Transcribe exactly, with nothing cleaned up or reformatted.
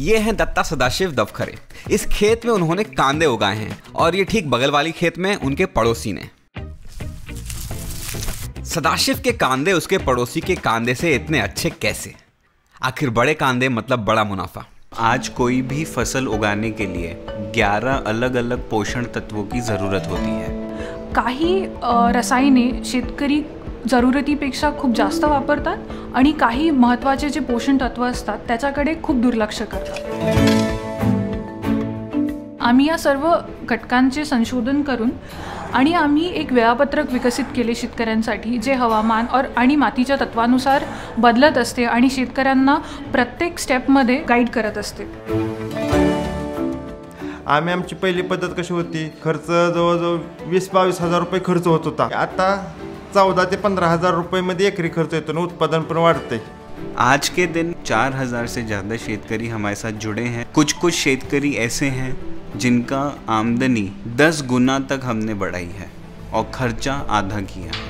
ये हैं दत्ता सदाशिव दफखरे। इस खेत में उन्होंने कांदे उगाए हैं और ये ठीक बगल वाली खेत में उनके पड़ोसी ने। सदाशिव के कांदे उसके पड़ोसी के कांदे से इतने अच्छे कैसे? आखिर बड़े कांदे मतलब बड़ा मुनाफा। आज कोई भी फसल उगाने के लिए ग्यारह अलग अलग पोषण तत्वों की जरूरत होती है। काही रसायने शेतकरी जरूरतीपेक्षा खूप जास्त वापरतात आणि काही महत्त्वाचे जे पोषण तत्व असतात त्याच्याकडे खूप दुर्लक्ष करतात। आम्ही या सर्व घटकांचे संशोधन करून आणि आम्ही एक वेळापत्रक विकसित केले शेतकऱ्यांसाठी, जे हवामान और आणि मातीच्या तत्वानुसार बदलत असते आणि शेतकऱ्यांना प्रत्येक स्टेपमध्ये गाईड करत असते। आम्ही आमची पहिली पद्धत कशी होती, खर्च जवळजवळ वीस बावीस हजार रुपये खर्च होत होता, आता चौदह से पंद्रह हजार रुपये में एकरी खर्च है, तो उत्पादन पर वाढते। आज के दिन चार हजार से ज़्यादा शेतकरी हमारे साथ जुड़े हैं। कुछ कुछ शेतकरी ऐसे हैं जिनका आमदनी दस गुना तक हमने बढ़ाई है और खर्चा आधा किया है।